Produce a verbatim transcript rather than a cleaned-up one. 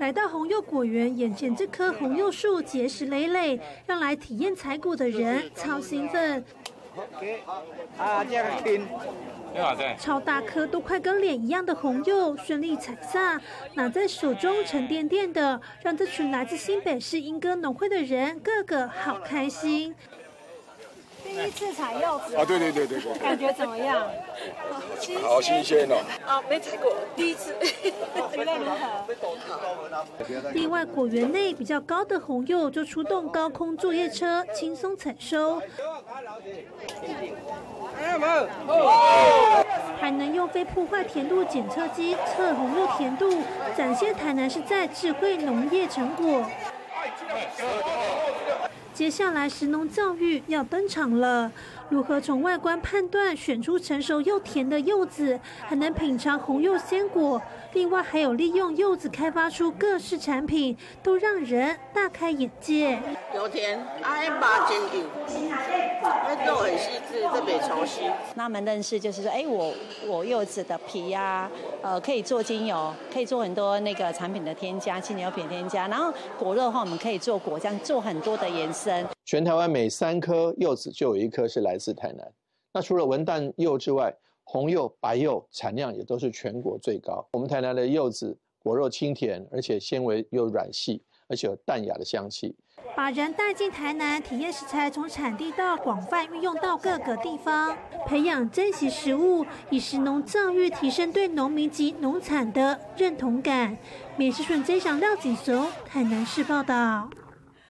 来到红柚果园，眼见这棵红柚树结实累累，让来体验采果的人超兴奋。 超大颗都快跟脸一样的红柚顺利采下，拿在手中沉甸甸的，让这群来自新北市莺歌农会的人个个好开心。第一次采柚子啊，对对对对对，感觉怎么样？好新鲜哦！啊，没采过，第一次。觉得如何？另外，果园内比较高的红柚就出动高空作业车，轻松采收。 还能用非破坏甜度检测机测红柚甜度，展现台南市在智慧农业成果。接下来，食农教育要登场了。如何从外观判断选出成熟又甜的柚子，还能品尝红柚鲜果。另外，还有利用柚子开发出各式产品，都让人大开眼界。有甜，爱八斤柚。 都很细致，特别熟悉。那他们认识就是说，哎、欸，我我柚子的皮呀、啊，呃，可以做精油，可以做很多那个产品的添加，精油品添加。然后果肉的话，我们可以做果酱，做很多的延伸。全台湾每三颗柚子就有一颗是来自台南。那除了文旦柚之外，红柚、白柚产量也都是全国最高。我们台南的柚子果肉清甜，而且纤维又软细，而且有淡雅的香气。 把人带进台南，体验食材从产地到广泛运用到各个地方，培养珍惜食物，以食农教育提升对农民及农产的认同感。民视讯真相廖景雄，台南市报道。